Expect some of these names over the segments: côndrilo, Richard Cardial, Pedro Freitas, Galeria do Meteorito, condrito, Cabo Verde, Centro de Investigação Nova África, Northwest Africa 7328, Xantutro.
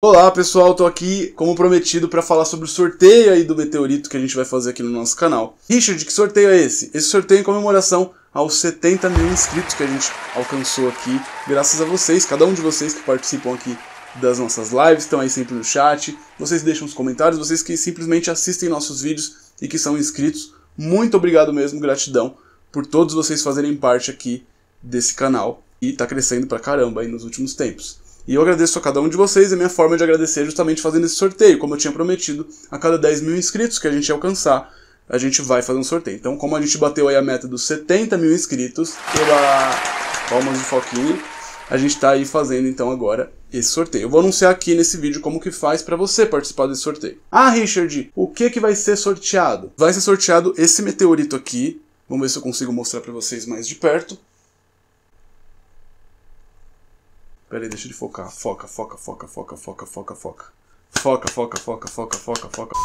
Olá pessoal, tô aqui como prometido para falar sobre o sorteio aí do meteorito que a gente vai fazer aqui no nosso canal. Richard, que sorteio é esse? Esse sorteio é em comemoração aos 70 mil inscritos que a gente alcançou aqui, graças a vocês, cada um de vocês que participam aqui das nossas lives, estão aí sempre no chat, vocês deixam os comentários, vocês que simplesmente assistem nossos vídeos e que são inscritos, muito obrigado mesmo, gratidão por todos vocês fazerem parte aqui desse canal e tá crescendo pra caramba aí nos últimos tempos. E eu agradeço a cada um de vocês, e a minha forma de agradecer é justamente fazendo esse sorteio. Como eu tinha prometido, a cada 10 mil inscritos que a gente alcançar, a gente vai fazer um sorteio. Então, como a gente bateu aí a meta dos 70 mil inscritos, pela palmas de foquinho, a gente tá aí fazendo então agora esse sorteio. Eu vou anunciar aqui nesse vídeo como que faz para você participar desse sorteio. Ah, Richard, o que que vai ser sorteado? Vai ser sorteado esse meteorito aqui. Vamos ver se eu consigo mostrar para vocês mais de perto. Pera aí, deixa ele focar. Foca, foca, foca, foca, foca, foca, foca. Foca, foca, foca, foca, foca, foca.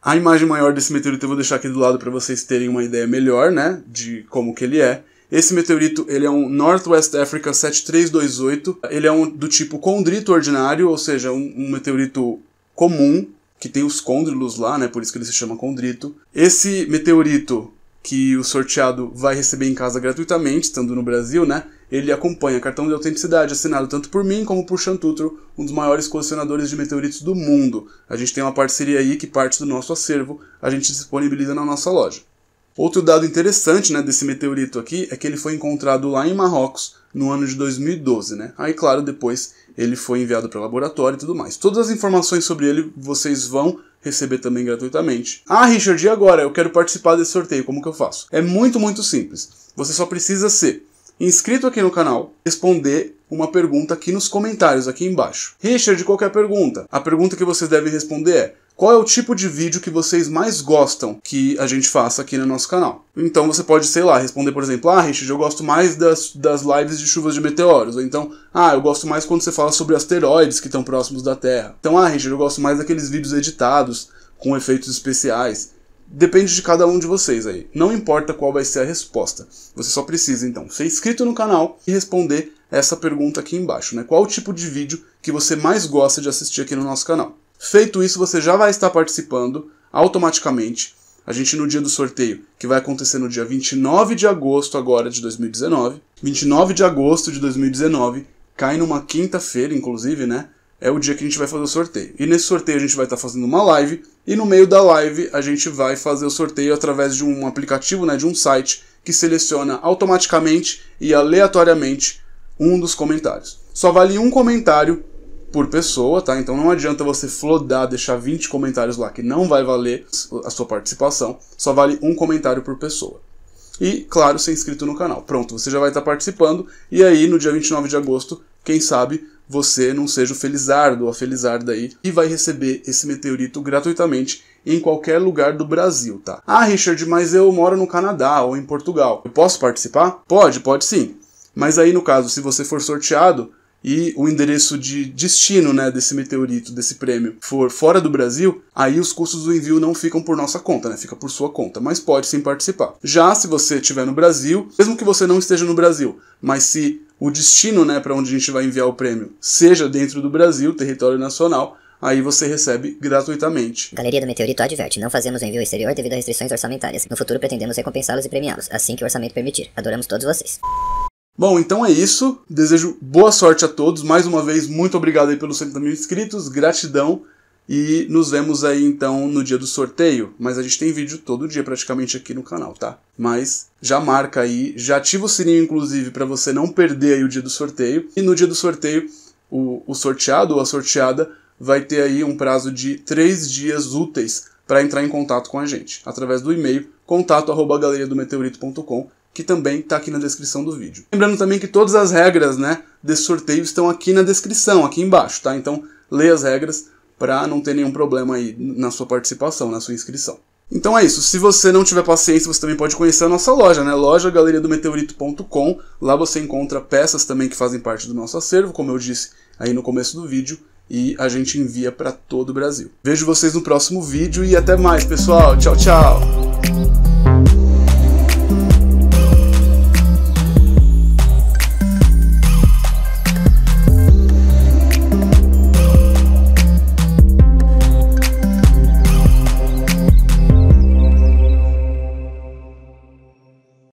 A imagem maior desse meteorito eu vou deixar aqui do lado para vocês terem uma ideia melhor, né? De como que ele é. Esse meteorito, ele é um Northwest Africa 7328. Ele é do tipo condrito ordinário, ou seja, um meteorito comum, que tem os côndrilos lá, né? Por isso que ele se chama condrito. Esse meteorito que o sorteado vai receber em casa gratuitamente, estando no Brasil, né? Ele acompanha cartão de autenticidade assinado tanto por mim como por Xantutro, um dos maiores colecionadores de meteoritos do mundo. A gente tem uma parceria aí que parte do nosso acervo a gente disponibiliza na nossa loja. Outro dado interessante, né, desse meteorito aqui é que ele foi encontrado lá em Marrocos no ano de 2012, né? Aí, claro, depois ele foi enviado para laboratório e tudo mais. Todas as informações sobre ele vocês vão receber também gratuitamente. Ah, Richard, e agora? Eu quero participar desse sorteio, como que eu faço? É muito, muito simples. Você só precisa ser inscrito aqui no canal, responder uma pergunta aqui nos comentários, aqui embaixo. Richard, qual que é a pergunta? A pergunta que vocês devem responder é: qual é o tipo de vídeo que vocês mais gostam que a gente faça aqui no nosso canal? Então você pode, sei lá, responder, por exemplo, ah, Richard, eu gosto mais das lives de chuvas de meteoros. Ou então, ah, eu gosto mais quando você fala sobre asteroides que estão próximos da Terra. Então, ah, Richard, eu gosto mais daqueles vídeos editados com efeitos especiais. Depende de cada um de vocês aí. Não importa qual vai ser a resposta. Você só precisa, então, ser inscrito no canal e responder essa pergunta aqui embaixo, né? Qual o tipo de vídeo que você mais gosta de assistir aqui no nosso canal? Feito isso, você já vai estar participando automaticamente. A gente, no dia do sorteio, que vai acontecer no dia 29 de agosto agora de 2019. 29 de agosto de 2019, cai numa quinta-feira, inclusive, né? É o dia que a gente vai fazer o sorteio. E nesse sorteio a gente vai estar fazendo uma live, e no meio da live a gente vai fazer o sorteio através de um aplicativo, né, de um site, que seleciona automaticamente e aleatoriamente um dos comentários. Só vale um comentário por pessoa, tá? Então não adianta você flodar, deixar 20 comentários lá, que não vai valer a sua participação. Só vale um comentário por pessoa. E, claro, ser inscrito no canal. Pronto, você já vai estar participando, e aí no dia 29 de agosto, quem sabe você não seja o felizardo ou a felizarda aí, e vai receber esse meteorito gratuitamente em qualquer lugar do Brasil, tá? Ah, Richard, mas eu moro no Canadá ou em Portugal. Eu posso participar? Pode, pode sim. Mas aí, no caso, se você for sorteado e o endereço de destino, né, desse meteorito, desse prêmio, for fora do Brasil, aí os custos do envio não ficam por nossa conta, né? Fica por sua conta, mas pode sim participar. Já se você estiver no Brasil, mesmo que você não esteja no Brasil, mas se o destino, né, para onde a gente vai enviar o prêmio seja dentro do Brasil, território nacional, aí você recebe gratuitamente. Galeria do Meteorito adverte: não fazemos envio exterior devido a restrições orçamentárias. No futuro pretendemos recompensá-los e premiá-los, assim que o orçamento permitir. Adoramos todos vocês. Bom, então é isso. Desejo boa sorte a todos. Mais uma vez, muito obrigado aí pelos 70 mil inscritos. Gratidão. E nos vemos aí, então, no dia do sorteio. Mas a gente tem vídeo todo dia, praticamente, aqui no canal, tá? Mas já marca aí, já ativa o sininho, inclusive, pra você não perder aí o dia do sorteio. E no dia do sorteio, o sorteado ou a sorteada vai ter aí um prazo de 3 dias úteis para entrar em contato com a gente, através do e-mail contato@galeriadometeorito.com, que também está aqui na descrição do vídeo. Lembrando também que todas as regras, né, desse sorteio estão aqui na descrição, aqui embaixo, tá? Então, leia as regras para não ter nenhum problema aí na sua participação, na sua inscrição. Então é isso. Se você não tiver paciência, você também pode conhecer a nossa loja, né? Loja galeriadometeorito.com. Lá você encontra peças também que fazem parte do nosso acervo, como eu disse aí no começo do vídeo, e a gente envia para todo o Brasil. Vejo vocês no próximo vídeo e até mais, pessoal. Tchau, tchau!